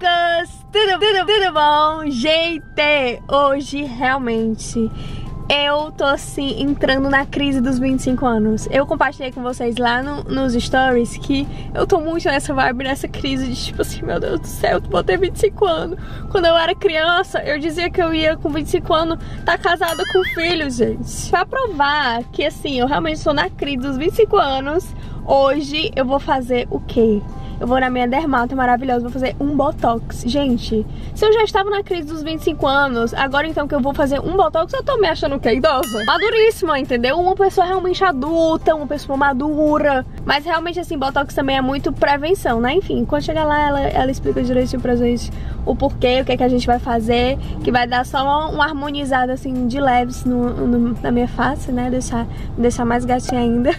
Lucas, tudo bom? Gente, hoje realmente eu tô assim entrando na crise dos 25 anos. Eu compartilhei com vocês lá nos stories que eu tô muito nessa vibe, nessa crise de tipo assim, meu Deus do céu, eu vou ter 25 anos. Quando eu era criança, eu dizia que eu ia com 25 anos tá casada com filhos, gente. Pra provar que assim, eu realmente tô na crise dos 25 anos, hoje eu vou fazer o quê? Eu vou na minha dermato maravilhosa, vou fazer um botox. Gente, se eu já estava na crise dos 25 anos, agora então que eu vou fazer um botox, eu tô me achando o quê? Idosa? Maduríssima, entendeu? Uma pessoa realmente adulta, uma pessoa madura. Mas realmente assim, botox também é muito prevenção, né? Enfim, quando chegar lá, ela explica direitinho pra gente o porquê, o que é que a gente vai fazer, que vai dar só um harmonizado assim, de leves na minha face, né? Deixar mais gatinha ainda.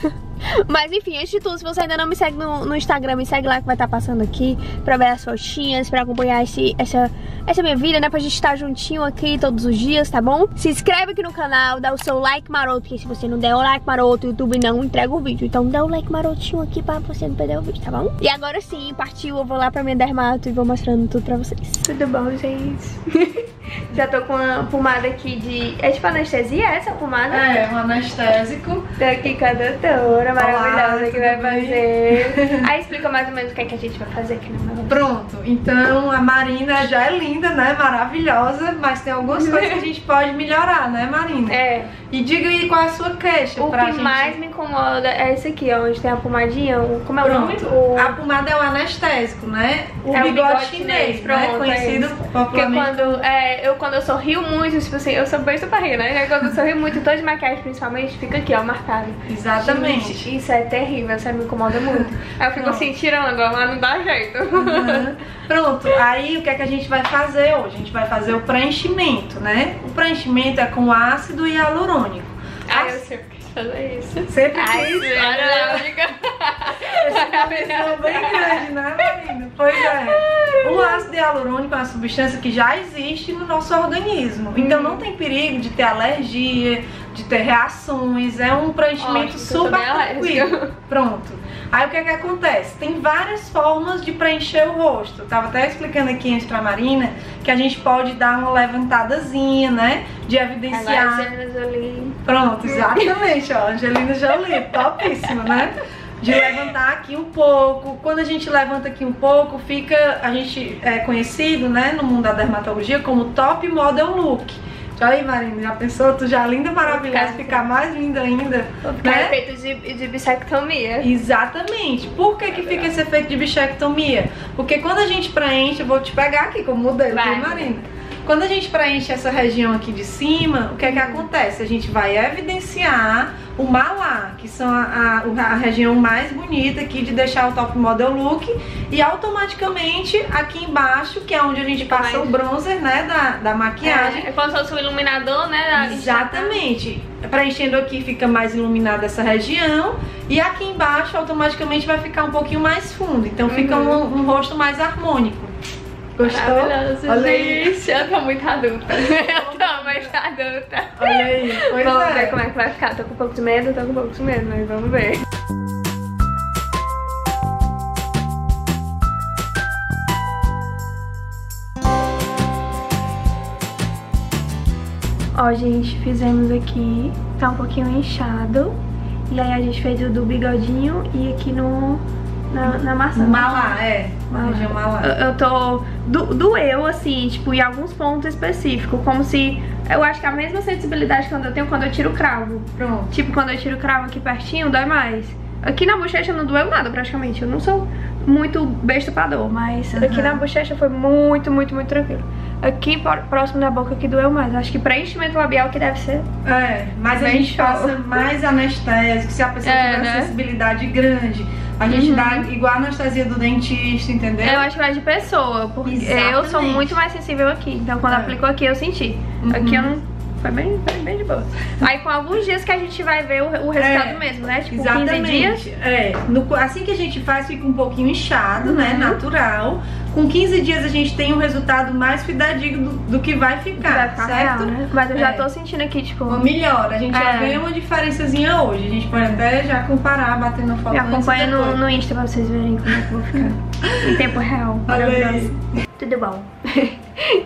Mas enfim, antes de tudo, se você ainda não me segue no Instagram, me segue lá que vai estar passando aqui pra ver as fotinhas, pra acompanhar essa minha vida, né? Pra gente estar juntinho aqui todos os dias, tá bom? Se inscreve aqui no canal, dá o seu like maroto, porque se você não der o like maroto, o YouTube não entrega o vídeo. Então dá o like marotinho aqui pra você não perder o vídeo, tá bom? E agora sim, partiu, eu vou lá pra minha dermato e vou mostrando tudo pra vocês. Tudo bom, gente? Já tô com uma pomada aqui de... É tipo anestesia essa pomada? É, um anestésico. Tá aqui com a doutora maravilhosa que vai fazer. Aí explica mais ou menos o que é que a gente vai fazer aqui no meu. Pronto, então a Marina já é linda, né? Maravilhosa, mas tem algumas coisas que a gente pode melhorar, né, Marina? É. E diga aí qual é a sua queixa pra gente. O que mais me incomoda é esse aqui, ó, onde tem a pomadinha, como é o nome? A pomada é um anestésico, né? O bigode chinês, né? Conhecido popularmente. Porque quando... Quando eu sorrio muito, tipo assim, eu sou besta pra rir, né? Quando eu sorrio muito, tô de maquiagem principalmente, fica aqui, ó, marcado. Exatamente. Gente, isso é terrível, isso me incomoda muito. Aí eu fico assim, tirando, mas não dá jeito. Uhum. Pronto, aí o que é que a gente vai fazer hoje? A gente vai fazer o preenchimento, né? O preenchimento é com ácido hialurônico. Ah, eu sei o que fazer isso. Sempre quis. Essa cabeça é bem grande, né, Marina? Pois é. O ácido hialurônico é uma substância que já existe no nosso organismo. Então não tem perigo de ter alergia, de ter reações. É um preenchimento super tranquilo. Pronto. Aí o que é que acontece? Tem várias formas de preencher o rosto. Eu tava até explicando aqui antes pra Marina que a gente pode dar uma levantadazinha, né? De evidenciar. Angelina Jolie. Pronto, exatamente, ó. Angelina Jolie, topíssima, né? De levantar aqui um pouco. Quando a gente levanta aqui um pouco, a gente é conhecido, né, no mundo da dermatologia como top model look. Olha aí, Marina, já pensou? Tu já linda, maravilhosa, ficar mais linda ainda. Vou ficar, né? Efeito de bichectomia. Exatamente. Por que que fica esse efeito de bichectomia? Porque quando a gente preenche, eu vou te pegar aqui como modelo, tá, Marina? Quando a gente preenche essa região aqui de cima, o que é que acontece? A gente vai evidenciar o malar, que são a região mais bonita aqui de deixar o top model look, e automaticamente aqui embaixo, que é onde a gente passa o bronzer, né, da maquiagem. É como se fosse o iluminador, né? Exatamente. Preenchendo aqui fica mais iluminada essa região, e aqui embaixo automaticamente vai ficar um pouquinho mais fundo, então fica um rosto mais harmônico. Gostou? Olha gente, aí. Eu tô muito adulta. Olha aí, pois vamos ver como é que vai ficar. Tô com um pouco de medo, mas vamos ver. Ó, gente, fizemos aqui. Tá um pouquinho inchado. E aí a gente fez o do bigodinho e aqui na maçã. Malar, é. Malar. Eu tô... Doeu, assim, tipo, em alguns pontos específicos. Como se... Eu acho que a mesma sensibilidade que eu tenho quando eu tiro o cravo. Pronto. Tipo, quando eu tiro o cravo aqui pertinho, dói mais. Aqui na bochecha não doeu nada, praticamente. Eu não sou muito besta pra dor, mas... Uhum. Aqui na bochecha foi muito tranquilo. Aqui, próximo da boca, que doeu mais. Acho que preenchimento labial que deve ser. É, mas a gente passa mais anestésico. Se a pessoa tiver sensibilidade grande, a gente dá igual a anestesia do dentista, entendeu? Eu acho que vai de pessoa, porque eu sou muito mais sensível aqui. Então quando aplicou aqui eu senti. Aqui eu não... Foi bem de boa. Aí com alguns dias que a gente vai ver o resultado mesmo, né? Tipo, exatamente. 15 dias. É. Assim que a gente faz, fica um pouquinho inchado, né? Natural. Com 15 dias a gente tem um resultado mais fidedigno do que vai ficar, certo? Real, né? Mas eu já tô sentindo aqui, tipo... Melhora. A gente já vê uma diferençazinha hoje. A gente pode até já comparar, batendo foto. Me acompanha no Insta pra vocês verem como é que eu vou ficar. Em tempo real. Maravilhoso. tudo bom.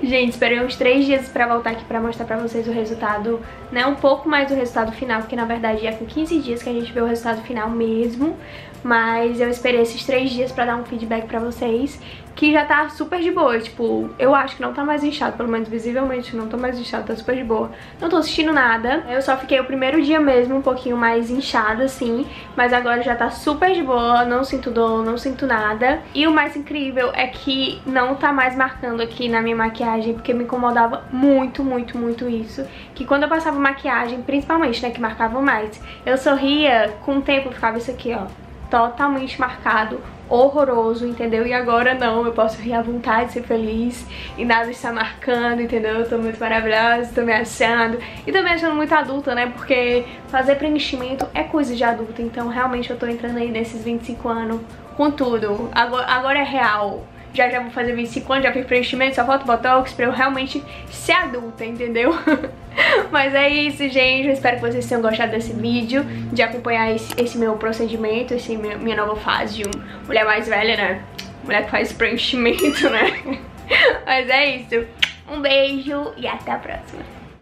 Gente, esperei uns 3 dias pra voltar aqui pra mostrar pra vocês o resultado, né, um pouco mais do resultado final, porque na verdade é com 15 dias que a gente vê o resultado final mesmo, mas eu esperei esses 3 dias pra dar um feedback pra vocês, que já tá super de boa, tipo, eu acho que não tá mais inchado, pelo menos visivelmente não tô mais inchado, tá super de boa, não tô sentindo nada, eu só fiquei o primeiro dia mesmo um pouquinho mais inchada assim, mas agora já tá super de boa, não sinto dor, não sinto nada, e o mais incrível é que não tá mais marcando aqui na minha maquiagem, porque me incomodava muito, muito, muito isso, que quando eu passava maquiagem, principalmente, né, que marcava mais, eu sorria, com o tempo ficava isso aqui, ó, totalmente marcado, horroroso, entendeu? E agora não, eu posso rir à vontade, ser feliz e nada está marcando, entendeu? Eu tô muito maravilhosa, tô me achando e tô me achando muito adulta, né? Porque fazer preenchimento é coisa de adulta, então realmente eu tô entrando aí nesses 25 anos com tudo, agora é real. Já vou fazer 25 anos, já fiz preenchimento, só falta botox pra eu realmente ser adulta, entendeu? Mas é isso, gente. Eu espero que vocês tenham gostado desse vídeo, de acompanhar esse meu procedimento, essa minha nova fase de mulher mais velha, né? Mulher que faz preenchimento, né? Mas é isso. Um beijo e até a próxima.